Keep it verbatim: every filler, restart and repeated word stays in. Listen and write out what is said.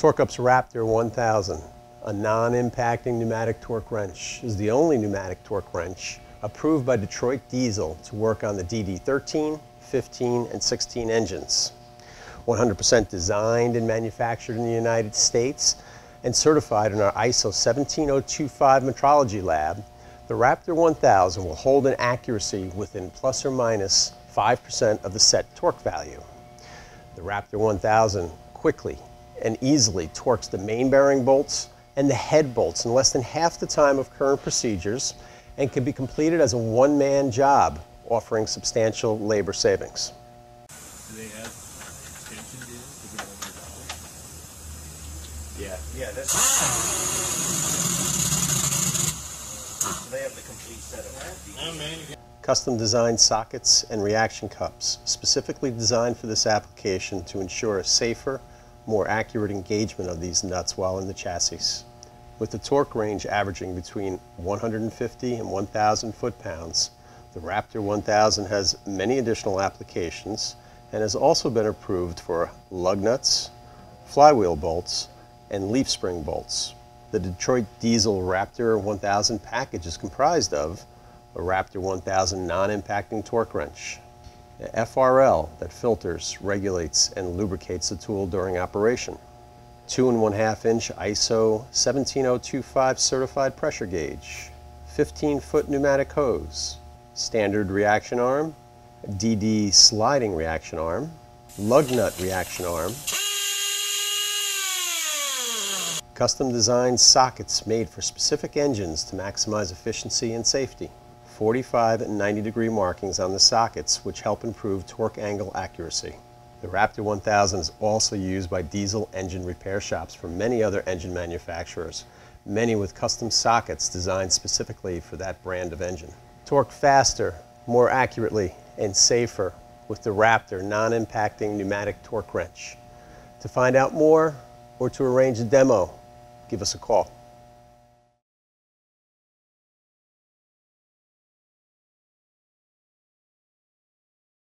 TorcUP's Raptor one thousand, a non-impacting pneumatic torque wrench, is the only pneumatic torque wrench approved by Detroit Diesel to work on the D D thirteen, fifteen, and sixteen engines. one hundred percent designed and manufactured in the United States and certified in our I S O one seven zero two five metrology lab, the Raptor one thousand will hold an accuracy within plus or minus five percent of the set torque value. The Raptor one thousand quickly and easily torques the main bearing bolts and the head bolts in less than half the time of current procedures and can be completed as a one-man job, offering substantial labor savings. Do they have extension deals? Yeah. Yeah, that's... So they have the complete set of... Custom-designed sockets and reaction cups, specifically designed for this application to ensure a safer, more accurate engagement of these nuts while in the chassis. With the torque range averaging between one hundred fifty and one thousand foot-pounds, the Raptor one thousand has many additional applications and has also been approved for lug nuts, flywheel bolts, and leaf spring bolts. The Detroit Diesel Raptor one thousand package is comprised of a Raptor one thousand non-impacting torque wrench, an F R L that filters, regulates, and lubricates the tool during operation, two and one half inch I S O one seven zero two five certified pressure gauge, fifteen foot pneumatic hose, standard reaction arm, D D sliding reaction arm, lug nut reaction arm, custom designed sockets made for specific engines to maximize efficiency and safety, forty-five and ninety degree markings on the sockets which help improve torque angle accuracy. The Raptor one thousand is also used by diesel engine repair shops from many other engine manufacturers, many with custom sockets designed specifically for that brand of engine. Torque faster, more accurately, and safer with the Raptor non-impacting pneumatic torque wrench. To find out more or to arrange a demo, give us a call.